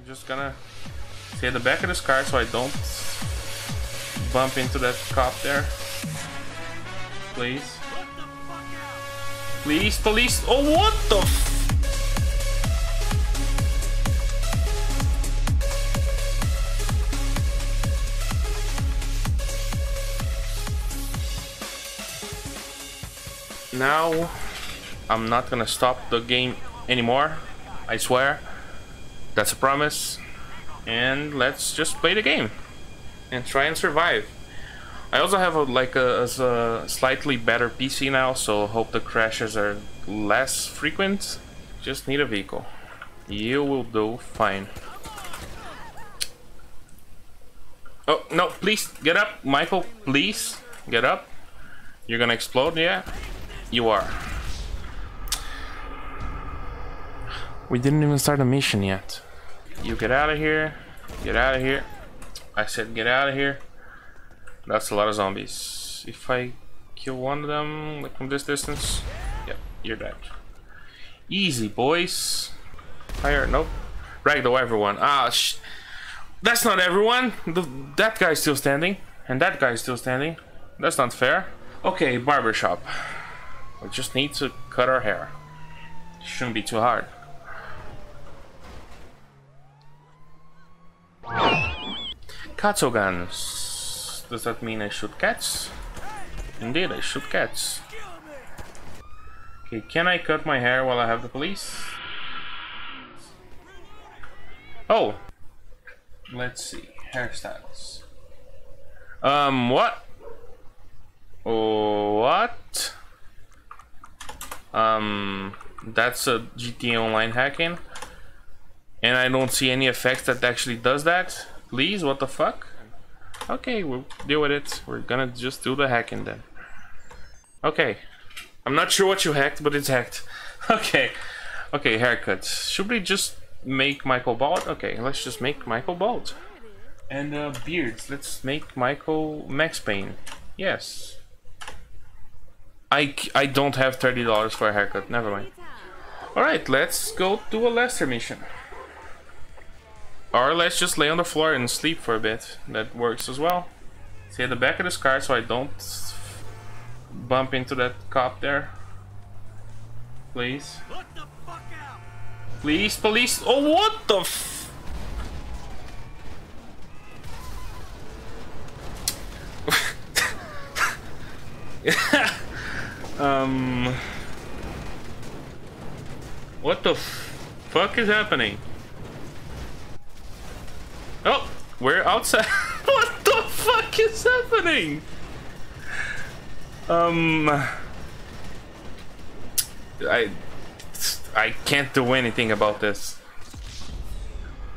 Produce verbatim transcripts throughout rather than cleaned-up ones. I'm just gonna stay at the back of this car so I don't bump into that cop there. Please. Please, police. Oh, what the f. Now, I'm not gonna stop the game anymore. I swear. That's a promise. And let's just play the game and try and survive. I also have a, like a, a slightly better P C now, so hope the crashes are less frequent. Just need a vehicle. You will do fine. Oh no, please get up, Michael, please get up. You're gonna explode, yeah? You are. We didn't even start a mission yet. You get out of here. Get out of here. I said get out of here. That's a lot of zombies. If I kill one of them, like from this distance, yep, you're dead. Easy, boys. Fire, nope. Ragdoll everyone. Ah, sh. That's not everyone. The, that guy's still standing. And that guy's still standing. That's not fair. Okay, barbershop. We just need to cut our hair. Shouldn't be too hard. Katsuguns. Does that mean I shoot cats? Indeed, I shoot cats. Okay, can I cut my hair while I have the police? Oh! Let's see. Hairstyles. Um, what? Oh, what? Um, that's a G T A Online hacking. And I don't see any effects that actually does that. Please, what the fuck? Okay, we'll deal with it. We're gonna just do the hacking then. Okay. I'm not sure what you hacked, but it's hacked. Okay. Okay, haircut. Should we just make Michael bald? Okay, let's just make Michael bald. And uh, beards. Let's make Michael Max Payne. Yes. I, I don't have thirty dollars for a haircut. Never mind. Alright, let's go do a Lester mission. Or let's just lay on the floor and sleep for a bit. That works as well. Stay at the back of this car so I don't bump into that cop there. Please. What the fuck out? Please, police. Oh, what the f. um. What the f fuck is happening? Oh, we're outside. What the fuck is happening? Um, I, I can't do anything about this.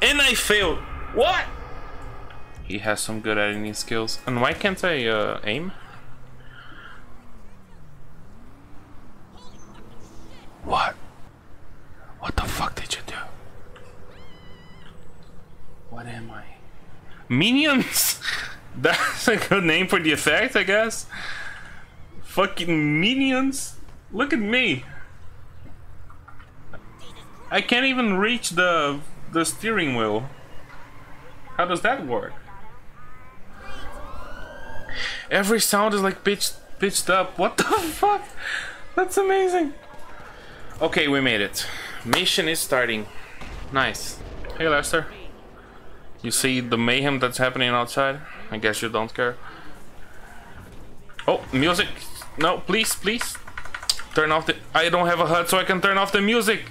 And I failed. What? He has some good editing skills. And why can't I uh, aim? What? What the fuck did you do? What am I? Minions? That's a good name for the effect, I guess. Fucking minions. Look at me. I can't even reach the the steering wheel. How does that work? Every sound is like pitched pitched up. What the fuck? That's amazing. Okay, we made it. Mission is starting. Nice. Hey, Lester. You see the mayhem that's happening outside? I guess you don't care. Oh, music! No, please, please! Turn off the... I don't have a H U D so I can turn off the music!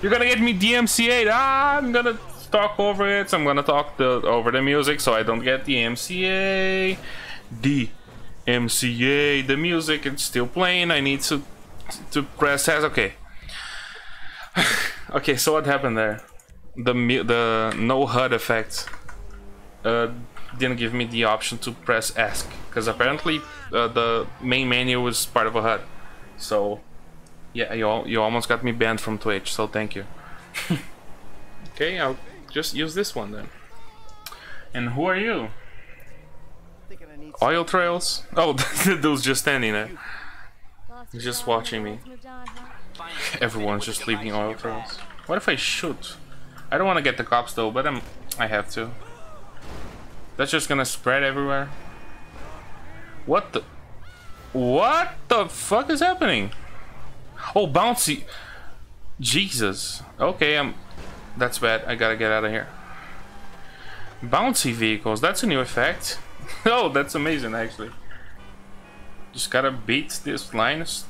You're gonna get me D M C eight! Ah, I'm gonna talk over it, so I'm gonna talk the, over the music so I don't get D M C A. D M C A, the music, it's still playing, I need to, to press S. Okay. Okay, so what happened there? The, the no H U D effect uh, didn't give me the option to press ask, because apparently uh, the main menu was part of a H U D. So yeah, you, you almost got me banned from Twitch, so thank you. Okay, I'll just use this one then. And who are you? Oil trails? Oh, the dude's just standing there. He's just watching me. Everyone's just leaving oil trails. What if I shoot? I don't want to get the cops though, but I'm, I have to. That's just gonna spread everywhere. What the... What the fuck is happening? Oh, bouncy. Jesus. Okay, I'm... That's bad. I gotta get out of here. Bouncy vehicles. That's a new effect. Oh, that's amazing, actually. Just gotta beat this line so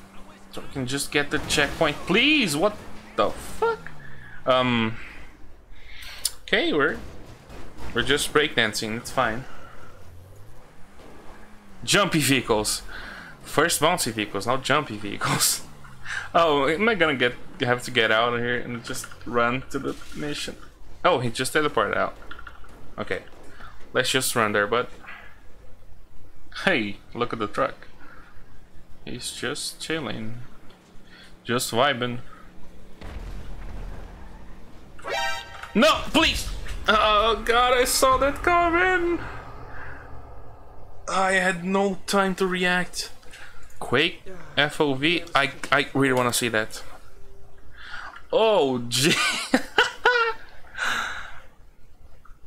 I can just get the checkpoint. Please! What the fuck? Um... Okay, we're... We're just breakdancing. It's fine. Jumpy vehicles. First bouncy vehicles, now jumpy vehicles. Oh, am I gonna get have to get out of here and just run to the mission? Oh, he just teleported out. Okay, let's just run there, bud. Hey, look at the truck. He's just chilling, just vibing. No, please! Oh God, I saw that coming. I had no time to react. Quake F O V. I I really want to see that. Oh gee.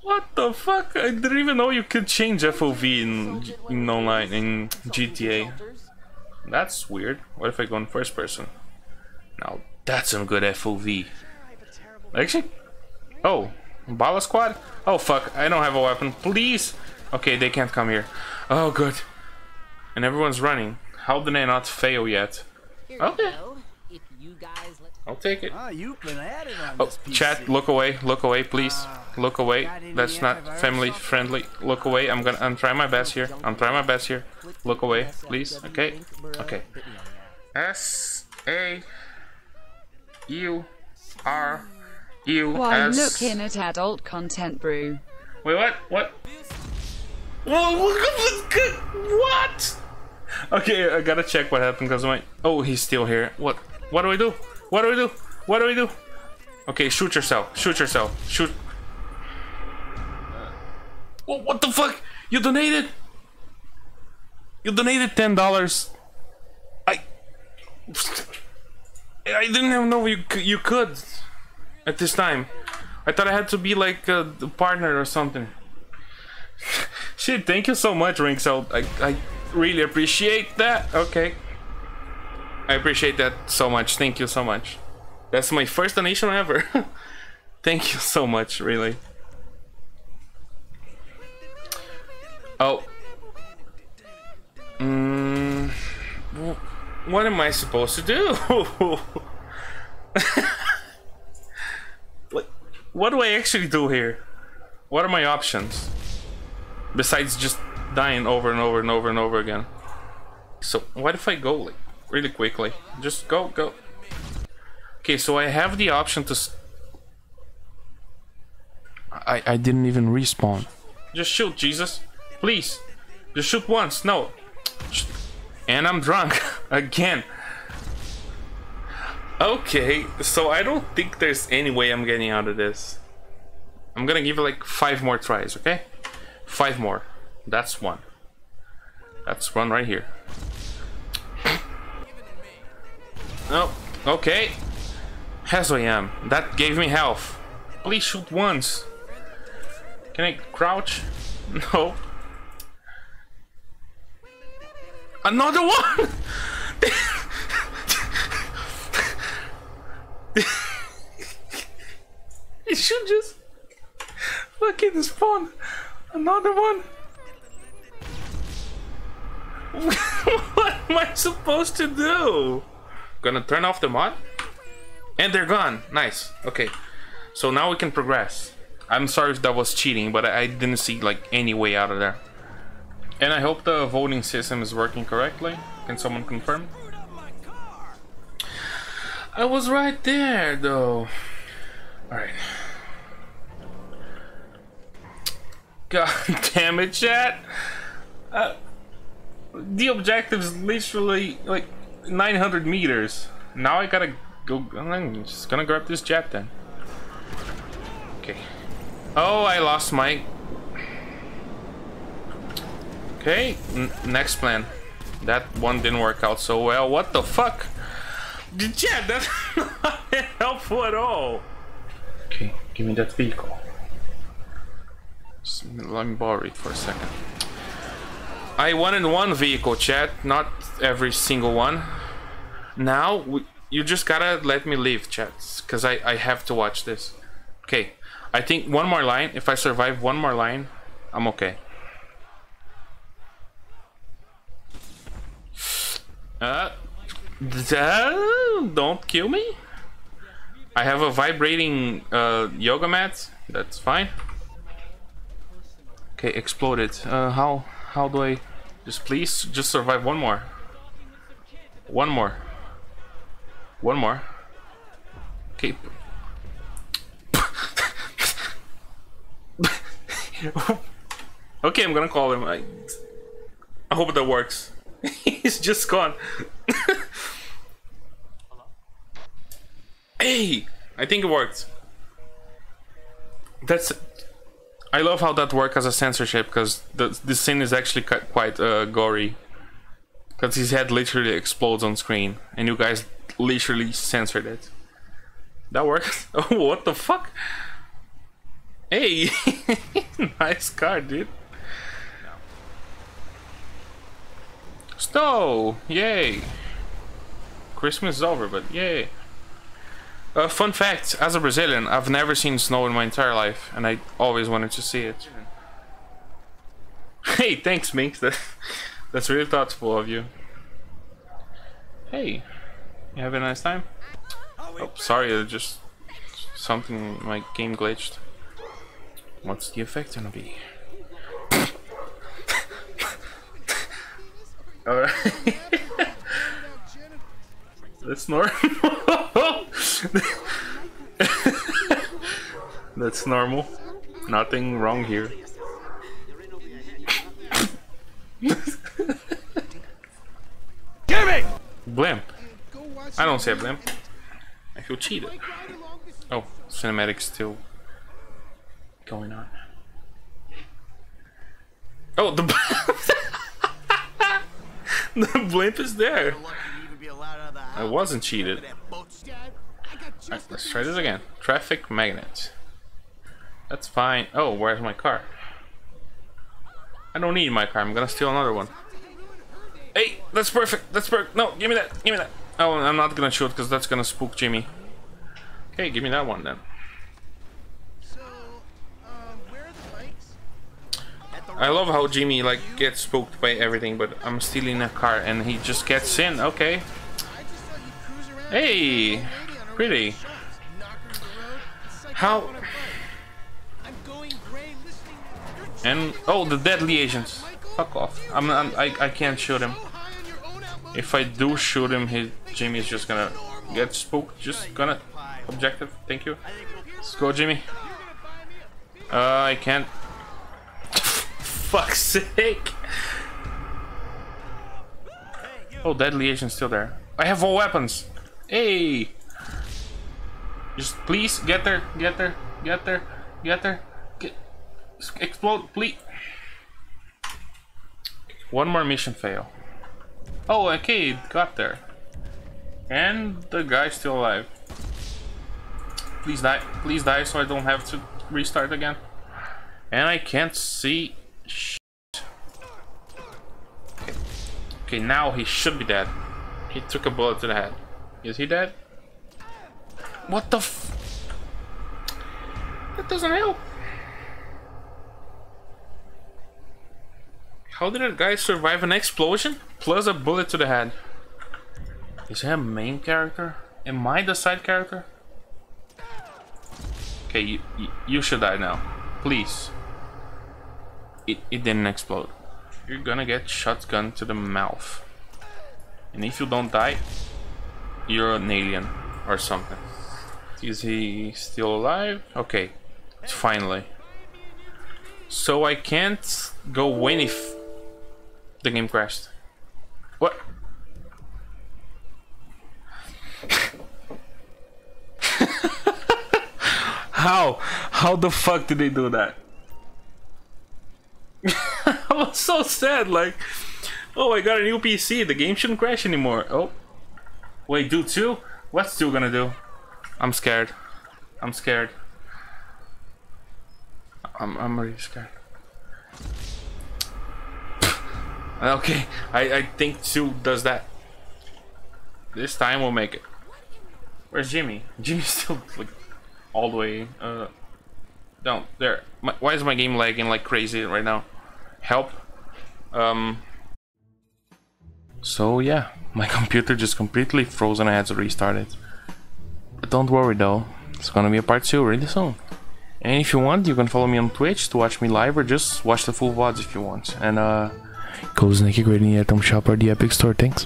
What the fuck? I didn't even know you could change F O V in, in online in G T A. That's weird. What if I go in first person? Now that's some good F O V. Actually, oh, Bala Squad. Oh fuck! I don't have a weapon. Please. Okay, they can't come here. Oh good. And everyone's running. How did I not fail yet? Okay. I'll take it. Oh, chat, look away, look away, please. Look away. That's not family friendly. Look away. I'm gonna I'm trying my best here. I'm trying my best here. Look away, please. Okay. Okay. S A U R U S. Why looking at adult content, brew? Wait, what? What? What? Okay, I gotta check what happened because my... Oh, he's still here. What? What do I do? What do I do? What do I do? Okay, shoot yourself. Shoot yourself. Shoot. Whoa, what the fuck? You donated? You donated ten dollars. I... I didn't even know you, you could at this time. I thought I had to be like a partner or something. Shit, thank you so much, Rinksell. I... I... really appreciate that. Okay, I appreciate that so much. Thank you so much. That's my first donation ever. Thank you so much, really. Oh, mm, what am I supposed to do? What, what do I actually do here? What are my options besides just dying over and over and over and over again? So what if I go like really quickly? Just go, go. Okay, so I have the option to s I, I didn't even respawn. Just shoot, Jesus. Please. Just shoot once. No. And I'm drunk. Again. Okay, so I don't think there's any way I'm getting out of this. I'm gonna give it like five more tries, okay? Five more. That's one. That's one right here. Oh, okay. As I am. That gave me health. Please shoot once. Can I crouch? No. Another one! You should just fucking spawn another one. What am I supposed to do? Gonna turn off the mod? And they're gone. Nice. Okay. So now we can progress. I'm sorry if that was cheating, but I didn't see like any way out of there. And I hope the voting system is working correctly. Can someone confirm? I was right there though. Alright. God damn it, chat. Uh The objective is literally like nine hundred meters. Now I gotta go. I'm just gonna grab this jet then. Okay. Oh, I lost my... Okay, N next plan. That one didn't work out so well. What the fuck? The jet, that's not helpful at all. Okay, Give me that vehicle. Just let me borrow it for a second. I wanted one vehicle, chat, not every single one. Now, we, you just gotta let me leave, chat, because I, I have to watch this. Okay, I think one more line. If I survive one more line, I'm okay. Uh, don't kill me. I have a vibrating uh, yoga mat. That's fine. Okay, exploded. Uh, how? How do I? Just please, just survive one more. One more. One more. Okay. Okay, I'm gonna call him. I, I hope that works. He's just gone. Hey, I think it worked. That's. I love how that worked as a censorship, because this scene is actually quite uh, gory. Because his head literally explodes on screen, and you guys literally censored it. That works. Oh, what the fuck? Hey, nice car, dude. Snow! Yay! Christmas is over, but yay! Uh, fun fact, as a Brazilian, I've never seen snow in my entire life, and I always wanted to see it. Hey, thanks, Minx. That, that's really thoughtful of you. Hey, you have a nice time? Oh, sorry, just something, my game glitched. What's the effect gonna be? Alright. That's normal. That's normal. Nothing wrong here. Jimmy! Blimp. I don't say blimp. I feel cheated. Oh, cinematic's still going on. Oh, the the blimp is there. I wasn't cheated. Right, let's try this again. Traffic magnet. That's fine. Oh, where's my car? I don't need my car. I'm gonna steal another one. Hey, that's perfect. That's perfect. No, give me that. Give me that. Oh, I'm not gonna shoot because that's gonna spook Jimmy. Okay, give me that one then. I love how Jimmy like gets spooked by everything, but I'm stealing a car and he just gets in. Okay. Hey, pretty. How? And oh, the deadly agents. Fuck off. I'm, I'm I I can't shoot him. If I do shoot him, he Jimmy is just gonna get spooked. Just gonna objective. Thank you. Let's go, Jimmy. Uh, I can't. Fuck's sake! Oh, deadly agent's still there. I have all weapons. Hey! Just please get there, get there, get there, get there. Get, explode, please. One more mission fail. Oh, okay, got there. And the guy's still alive. Please die, please die, so I don't have to restart again. And I can't see. Shit. Okay. Okay, now he should be dead. He took a bullet to the head. Is he dead? What the f... That doesn't help. How did a guy survive an explosion plus a bullet to the head? Is he a main character? Am I the side character? Okay, you, you, you should die now. Please. It, it didn't explode. You're gonna get shotgun to the mouth. And if you don't die, you're an alien or something. Is he still alive? Okay, finally. So I can't go win if the game crashed. What? How? How the fuck did they do that? I was so sad, like, oh, I got a new P C, the game shouldn't crash anymore. Oh, wait, do two? What's two gonna do? I'm scared. I'm scared. I'm I'm really scared. Okay, I, I think Sue does that. This time we'll make it. Where's Jimmy? Jimmy's still like all the way uh down there. My, why is my game lagging like crazy right now? Help. Um. So yeah, my computer just completely froze and I had to restart it. But don't worry though, it's gonna be a part two really soon. And if you want, you can follow me on Twitch to watch me live or just watch the full V O Ds if you want. And uh. Go to Snekiecr eight in the item shop or the Epic Store. Thanks.